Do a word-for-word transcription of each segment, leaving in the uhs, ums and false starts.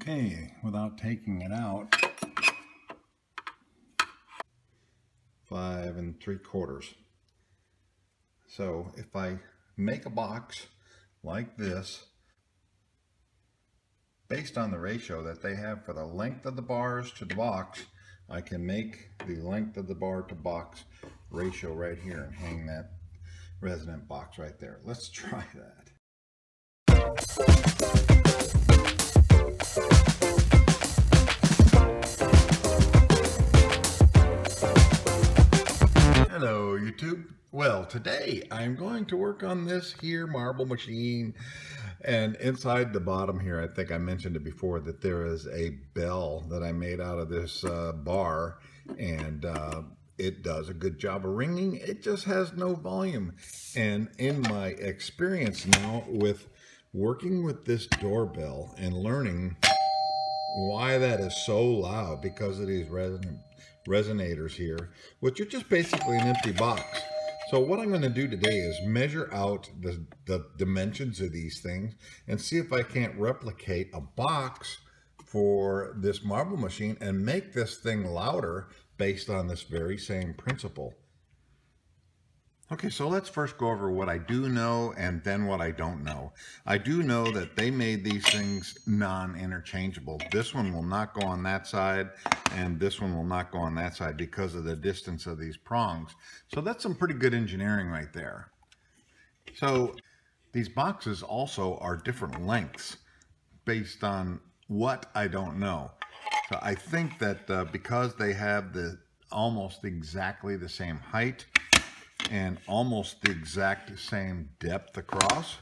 okay without taking it out. Five and three quarters. So if I make a box like this, based on the ratio that they have for the length of the bars to the box, I can make the length of the bar to box ratio right here and hang that resonant box right there. Let's try that. Hello YouTube. Well, today I'm going to work on this here marble machine, and inside the bottom here, I think I mentioned it before that there is a bell that I made out of this uh, bar, and uh, it does a good job of ringing. It just has no volume. And in my experience now with working with this doorbell and learning why that is so loud because of these resonant resonators here, which are just basically an empty box. So what I'm going to do today is measure out the, the dimensions of these things and see if I can't replicate a box for this marble machine and make this thing louder based on this very same principle. Okay, so let's first go over what I do know and then what I don't know. I do know that they made these things non-interchangeable. This one will not go on that side, and this one will not go on that side because of the distance of these prongs. So that's some pretty good engineering right there. So these boxes also are different lengths based on what I don't know. So I think that uh, because they have the almost exactly the same height, and almost the exact same depth across.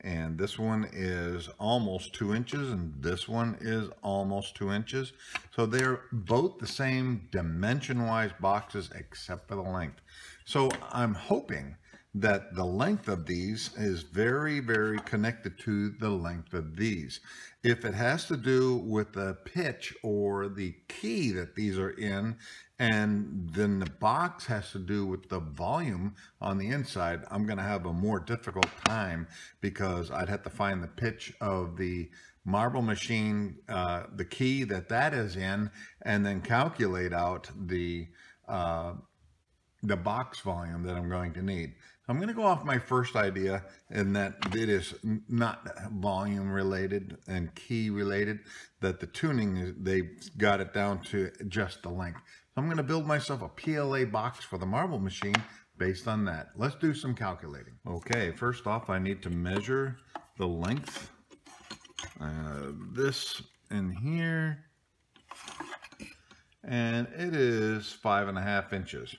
And this one is almost two inches and this one is almost two inches. So they're both the same dimension-wise boxes except for the length. So I'm hoping that the length of these is very, very connected to the length of these. If it has to do with the pitch or the key that these are in, and then the box has to do with the volume on the inside, I'm going to have a more difficult time because I'd have to find the pitch of the marble machine, uh, the key that that is in, and then calculate out the uh, the box volume that I'm going to need. I'm going to go off my first idea in that it is not volume related and key related, that the tuning, they've got it down to just the length. I'm going to build myself a P L A box for the marble machine based on that. Let's do some calculating. Okay, first off, I need to measure the length. Uh, this in here, and it is five and a half inches.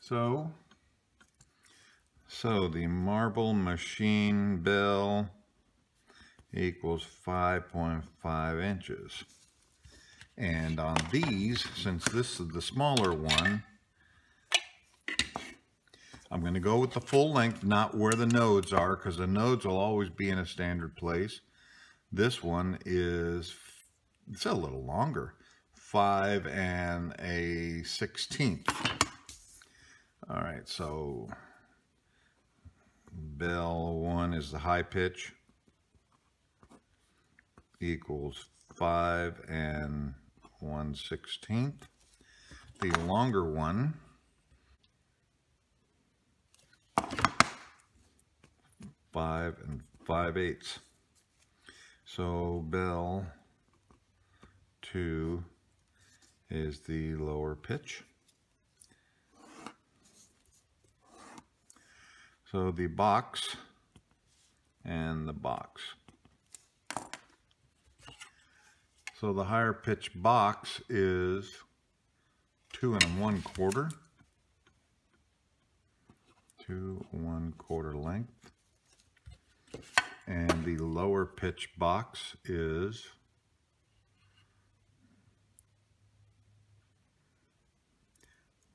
So, so the marble machine bell equals five point five inches. And on these, since this is the smaller one, I'm going to go with the full length, not where the nodes are, because the nodes will always be in a standard place. This one is, it's a little longer, five and a sixteenth. All right, so bell one is the high pitch, equals five and one sixteenth. The longer one, five and five eighths. So bell two is the lower pitch. So the box and the box. So the higher pitch box is two and one quarter, two one quarter length. And the lower pitch box is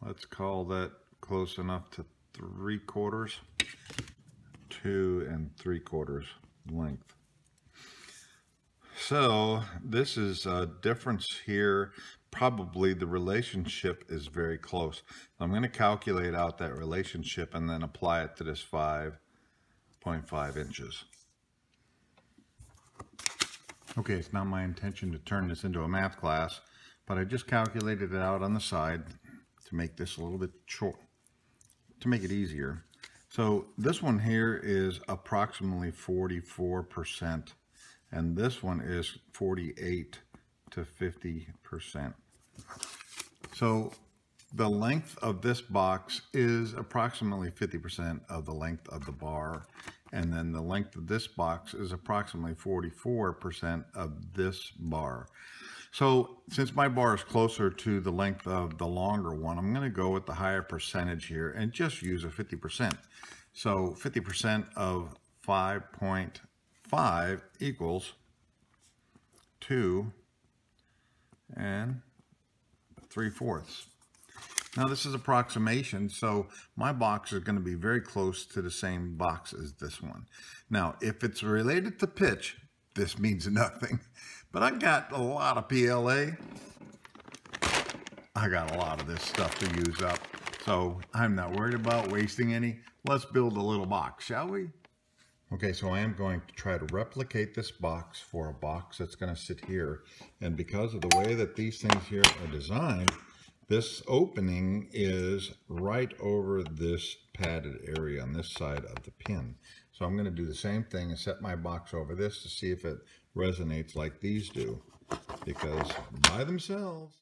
let's call that close enough to three quarters. Two and three quarters length. So this is a difference here. Probably the relationship is very close. I'm going to calculate out that relationship and then apply it to this five point five inches. Okay, it's not my intention to turn this into a math class, but I just calculated it out on the side to make this a little bit short, to make it easier. So this one here is approximately forty-four percent, and this one is forty-eight to fifty percent. So the length of this box is approximately fifty percent of the length of the bar, and then the length of this box is approximately forty-four percent of this bar. So since my bar is closer to the length of the longer one, I'm going to go with the higher percentage here and just use a fifty percent. So fifty percent of five point five equals two and three fourths. Now this is approximation, so my box is going to be very close to the same box as this one. Now, if it's related to pitch, this means nothing. But I got a lot of P L A. I got a lot of this stuff to use up, so I'm not worried about wasting any. Let's build a little box, shall we? Okay, so I am going to try to replicate this box for a box that's going to sit here. And because of the way that these things here are designed, this opening is right over this padded area on this side of the pin. So I'm going to do the same thing and set my box over this to see if it resonates like these do, because by themselves...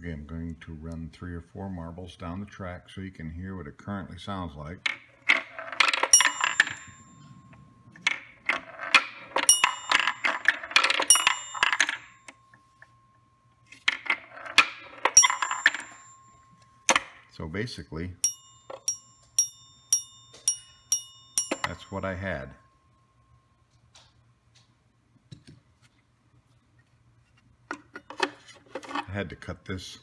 Okay, I'm going to run three or four marbles down the track so you can hear what it currently sounds like. So basically, that's what I had. I had to cut this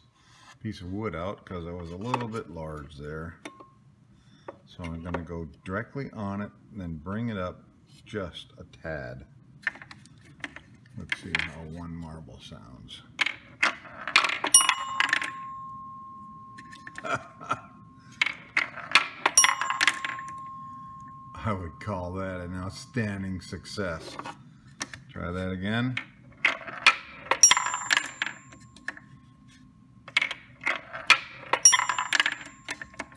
piece of wood out because I was a little bit large there. So I'm going to go directly on it and then bring it up just a tad. Let's see how one marble sounds. I would call that an outstanding success. Try that again.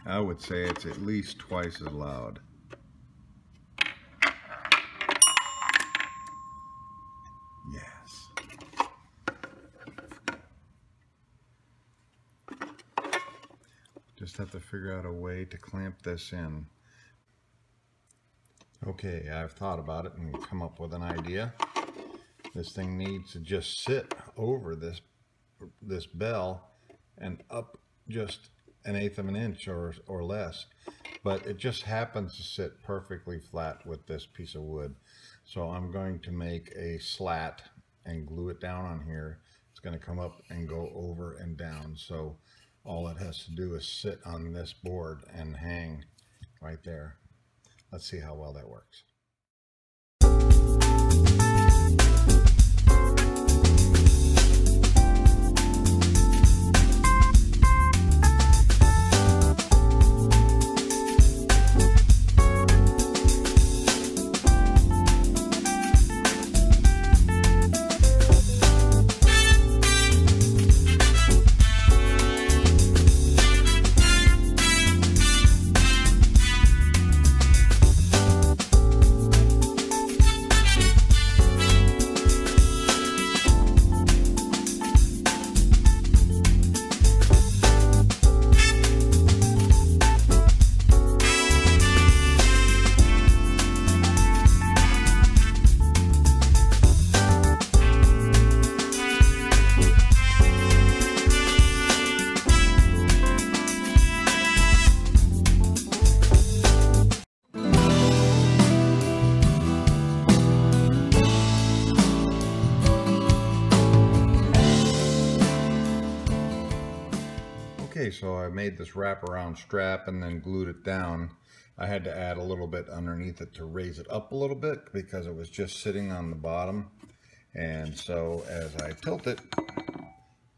I would say it's at least twice as loud. Yes. Just have to figure out a way to clamp this in. Okay, I've thought about it and come up with an idea. This thing needs to just sit over this this bell and up just an eighth of an inch or or less, but it just happens to sit perfectly flat with this piece of wood. So I'm going to make a slat and glue it down on here. It's going to come up and go over and down, so all it has to do is sit on this board and hang right there. Let's see how well that works. So I made this wraparound strap and then glued it down. I had to add a little bit underneath it to raise it up a little bit because it was just sitting on the bottom. And so as I tilt it,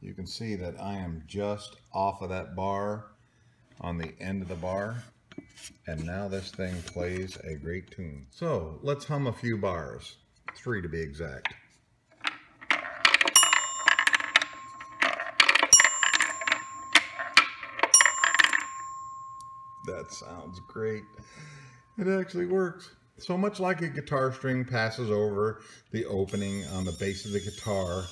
you can see that I am just off of that bar on the end of the bar. And now this thing plays a great tune. So let's hum a few bars, three to be exact. That sounds great. It actually works. So much like a guitar string passes over the opening on the bass of the guitar,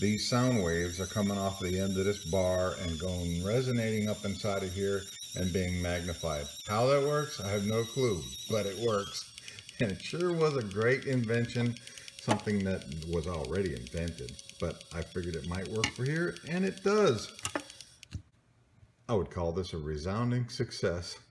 these sound waves are coming off the end of this bar and going resonating up inside of here and being magnified. How that works, I have no clue, but it works. And it sure was a great invention, something that was already invented, but I figured it might work for here, and it does. I would call this a resounding success.